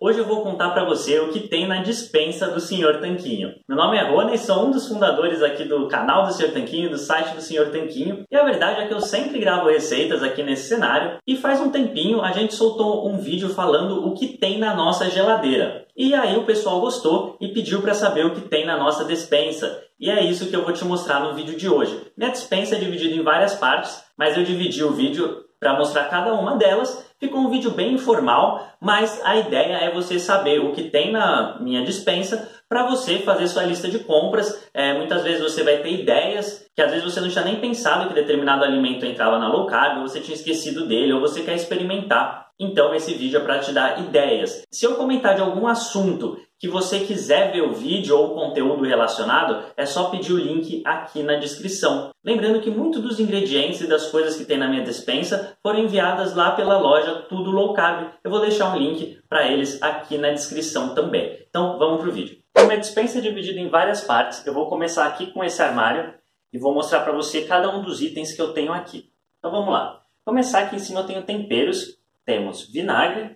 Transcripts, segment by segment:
Hoje eu vou contar para você o que tem na dispensa do Sr. Tanquinho. Meu nome é Rony e sou um dos fundadores aqui do canal do Sr. Tanquinho, do site do Sr. Tanquinho. E a verdade é que eu sempre gravo receitas aqui nesse cenário. E faz um tempinho a gente soltou um vídeo falando o que tem na nossa geladeira. E aí o pessoal gostou e pediu para saber o que tem na nossa despensa. E é isso que eu vou te mostrar no vídeo de hoje. Minha despensa é dividida em várias partes, mas eu dividi o vídeo para mostrar cada uma delas. Ficou um vídeo bem informal, mas a ideia é você saber o que tem na minha despensa para você fazer sua lista de compras. Muitas vezes você vai ter ideias que às vezes você não tinha nem pensado que determinado alimento entrava na low carb, ou você tinha esquecido dele, ou você quer experimentar. Então esse vídeo é para te dar ideias. Se eu comentar de algum assunto que você quiser ver o vídeo ou o conteúdo relacionado, é só pedir o link aqui na descrição. Lembrando que muitos dos ingredientes e das coisas que tem na minha despensa foram enviadas lá pela loja Tudo Low Carb. Eu vou deixar um link para eles aqui na descrição também. Então vamos para o vídeo. A minha despensa é dividida em várias partes. Eu vou começar aqui com esse armário e vou mostrar para você cada um dos itens que eu tenho aqui. Então vamos lá. Começar aqui em cima eu tenho temperos. Temos vinagre,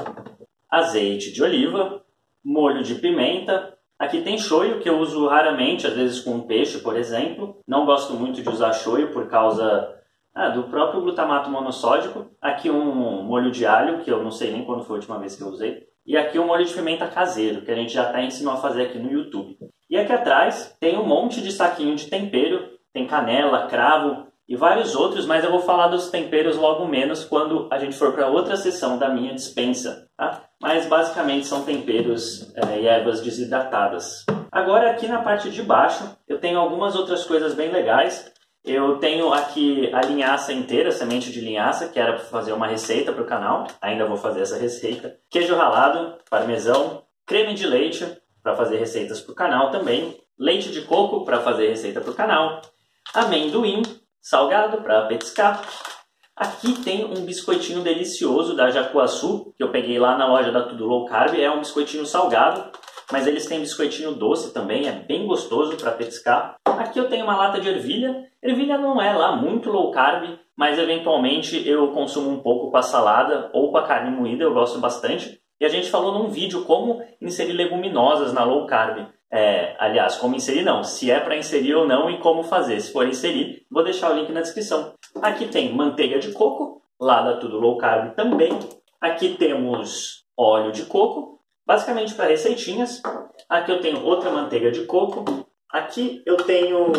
azeite de oliva, molho de pimenta. Aqui tem shoyu, que eu uso raramente, às vezes com peixe, por exemplo. Não gosto muito de usar shoyu por causa do próprio glutamato monossódico. Aqui um molho de alho, que eu não sei nem quando foi a última vez que eu usei. E aqui um molho de pimenta caseiro, que a gente já até ensinou a fazer aqui no YouTube. E aqui atrás tem um monte de saquinho de tempero. Tem canela, cravo e vários outros, mas eu vou falar dos temperos logo menos quando a gente for para outra seção da minha dispensa, tá? Mas basicamente são temperos e ervas desidratadas. Agora aqui na parte de baixo eu tenho algumas outras coisas bem legais. Eu tenho aqui a linhaça inteira, a semente de linhaça, que era para fazer uma receita para o canal. Ainda vou fazer essa receita. Queijo ralado, parmesão, creme de leite para fazer receitas para o canal também. Leite de coco para fazer receita para o canal. Amendoim salgado para petiscar. Aqui tem um biscoitinho delicioso da Jacuáçu, que eu peguei lá na loja da Tudo Low Carb. É um biscoitinho salgado, mas eles têm biscoitinho doce também, é bem gostoso para petiscar. Aqui eu tenho uma lata de ervilha. Ervilha não é lá muito low carb, mas eventualmente eu consumo um pouco com a salada ou com a carne moída, eu gosto bastante. E a gente falou num vídeo como inserir leguminosas na low carb. Aliás, como inserir não, se é para inserir ou não e como fazer. Se for inserir, vou deixar o link na descrição. Aqui tem manteiga de coco, lá da Tudo Low Carb também. Aqui temos óleo de coco, basicamente para receitinhas. Aqui eu tenho outra manteiga de coco. Aqui eu tenho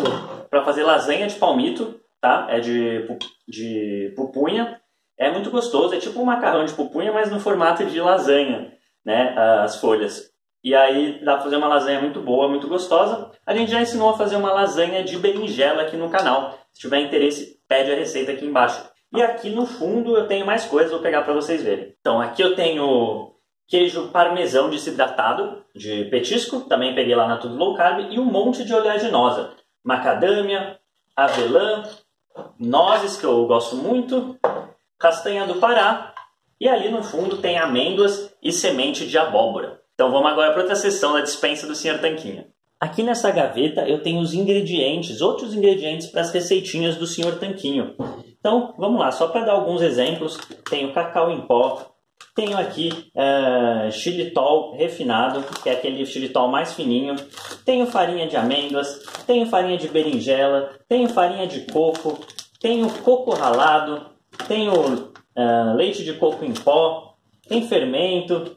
para fazer lasanha de palmito, tá? É de pupunha. É muito gostoso, é tipo um macarrão de pupunha, mas no formato de lasanha, né? As folhas. E aí dá pra fazer uma lasanha muito boa, muito gostosa. A gente já ensinou a fazer uma lasanha de berinjela aqui no canal. Se tiver interesse, pede a receita aqui embaixo. E aqui no fundo eu tenho mais coisas, vou pegar pra vocês verem. Então aqui eu tenho queijo parmesão desidratado, de petisco. Também peguei lá na Tudo Low Carb. E um monte de oleaginosa. Macadâmia, avelã, nozes, que eu gosto muito. Castanha do Pará. E ali no fundo tem amêndoas e semente de abóbora. Então vamos agora para outra seção da dispensa do Sr. Tanquinho. Aqui nessa gaveta eu tenho os ingredientes, outros ingredientes para as receitinhas do Sr. Tanquinho. Então vamos lá, só para dar alguns exemplos, tenho cacau em pó, tenho aqui xilitol refinado, que é aquele xilitol mais fininho, tenho farinha de amêndoas, tenho farinha de berinjela, tenho farinha de coco, tenho coco ralado, tenho leite de coco em pó, tem fermento.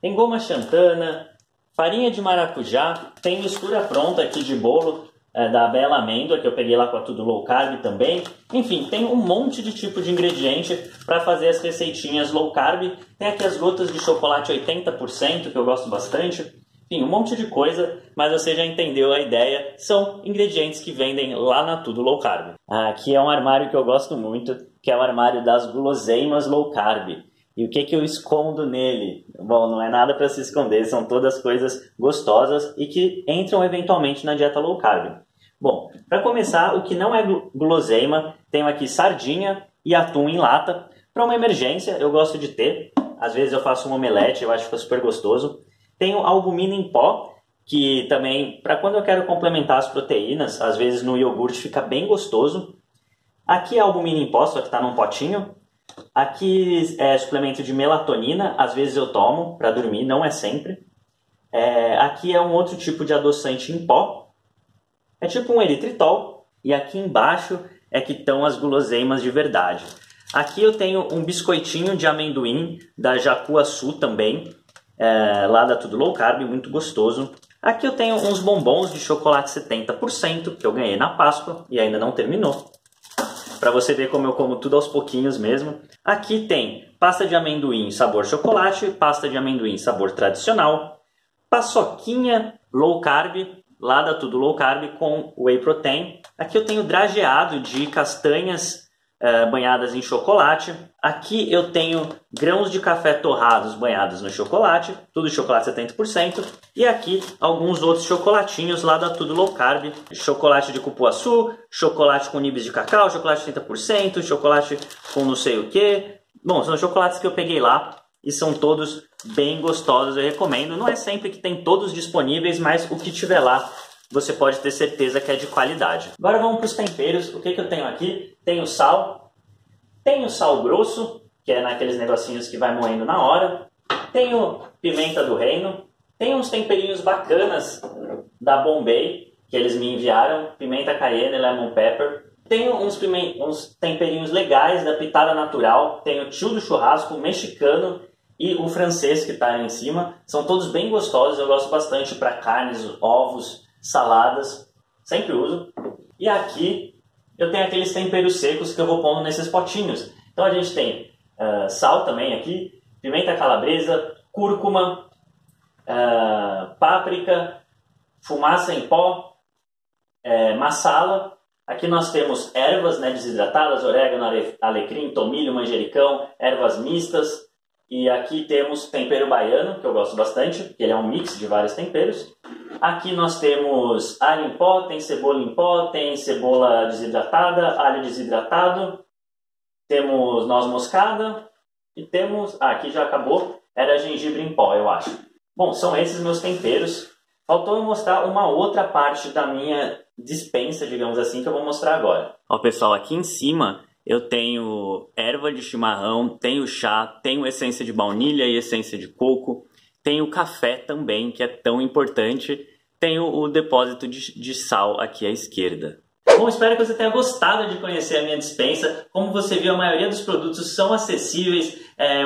Tem goma xantana, farinha de maracujá, tem mistura pronta aqui de bolo da Bela Amêndoa, que eu peguei lá com a Tudo Low Carb também. Enfim, tem um monte de tipo de ingrediente para fazer as receitinhas low carb. Tem aqui as gotas de chocolate 80%, que eu gosto bastante. Enfim, um monte de coisa, mas você já entendeu a ideia. São ingredientes que vendem lá na Tudo Low Carb. Aqui é um armário que eu gosto muito, que é o armário das guloseimas low carb. E o que que eu escondo nele? Bom, não é nada para se esconder, são todas coisas gostosas e que entram eventualmente na dieta low carb. Bom, para começar, o que não é guloseima, tenho aqui sardinha e atum em lata. Para uma emergência, eu gosto de ter. Às vezes eu faço um omelete, eu acho que fica super gostoso. Tenho albumina em pó, que também, para quando eu quero complementar as proteínas, às vezes no iogurte fica bem gostoso. Aqui é albumina em pó, só que está num potinho. Aqui é suplemento de melatonina, às vezes eu tomo para dormir, não é sempre. Aqui é um outro tipo de adoçante em pó, é tipo um eritritol. E aqui embaixo é que estão as guloseimas de verdade. Aqui eu tenho um biscoitinho de amendoim da Jacuáçu também, lá da Tudo Low Carb, muito gostoso. Aqui eu tenho uns bombons de chocolate 70% que eu ganhei na Páscoa e ainda não terminou. Para você ver como eu como tudo aos pouquinhos mesmo. Aqui tem pasta de amendoim sabor chocolate, pasta de amendoim sabor tradicional, paçoquinha low carb, lá da Tudo Low Carb com whey protein. Aqui eu tenho drageado de castanhas banhadas em chocolate. Aqui eu tenho grãos de café torrados banhados no chocolate, tudo chocolate 70%. E aqui alguns outros chocolatinhos lá da Tudo Low Carb. Chocolate de cupuaçu, chocolate com nibs de cacau, chocolate 30%, chocolate com não sei o que. Bom, são chocolates que eu peguei lá e são todos bem gostosos, eu recomendo. Não é sempre que tem todos disponíveis, mas o que tiver lá você pode ter certeza que é de qualidade. Agora vamos para os temperos. O que que eu tenho aqui? Tenho sal. Tenho sal grosso, que é naqueles negocinhos que vai moendo na hora. Tenho pimenta do reino. Tenho uns temperinhos bacanas da Bombay, que eles me enviaram. Pimenta cayenne, lemon pepper. Tenho uns temperinhos legais da pitada natural. Tenho tio do churrasco mexicano e o francês que está em cima. São todos bem gostosos. Eu gosto bastante para carnes, ovos, saladas, sempre uso. E aqui eu tenho aqueles temperos secos que eu vou pondo nesses potinhos. Então a gente tem sal também aqui, pimenta calabresa, cúrcuma, páprica, fumaça em pó, masala. Aqui nós temos ervas, né, desidratadas, orégano, alecrim, tomilho, manjericão, ervas mistas. E aqui temos tempero baiano, que eu gosto bastante, que ele é um mix de vários temperos. Aqui nós temos alho em pó, tem cebola em pó, tem cebola desidratada, alho desidratado, temos noz moscada e temos... Ah, aqui já acabou, era gengibre em pó, eu acho. Bom, são esses meus temperos. Faltou eu mostrar uma outra parte da minha dispensa, digamos assim, que eu vou mostrar agora. Ó, pessoal, aqui em cima eu tenho erva de chimarrão, tenho chá, tenho essência de baunilha e essência de coco. Tem o café também, que é tão importante. Tem o depósito de sal aqui à esquerda. Bom, espero que você tenha gostado de conhecer a minha dispensa. Como você viu, a maioria dos produtos são acessíveis.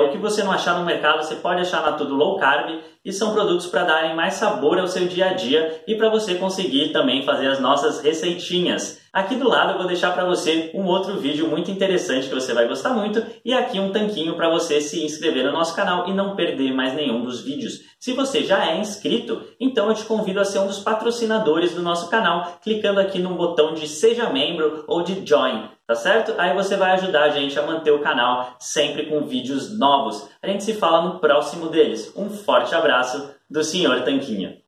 O que você não achar no mercado, você pode achar na Tudo Low Carb. E são produtos para darem mais sabor ao seu dia a dia e para você conseguir também fazer as nossas receitinhas. Aqui do lado eu vou deixar para você um outro vídeo muito interessante que você vai gostar muito. E aqui um tanquinho para você se inscrever no nosso canal e não perder mais nenhum dos vídeos. Se você já é inscrito, então eu te convido a ser um dos patrocinadores do nosso canal, clicando aqui no botão de Seja Membro ou de Join. Tá certo? Aí você vai ajudar a gente a manter o canal sempre com vídeos novos. A gente se fala no próximo deles. Um forte abraço do Sr. Tanquinho.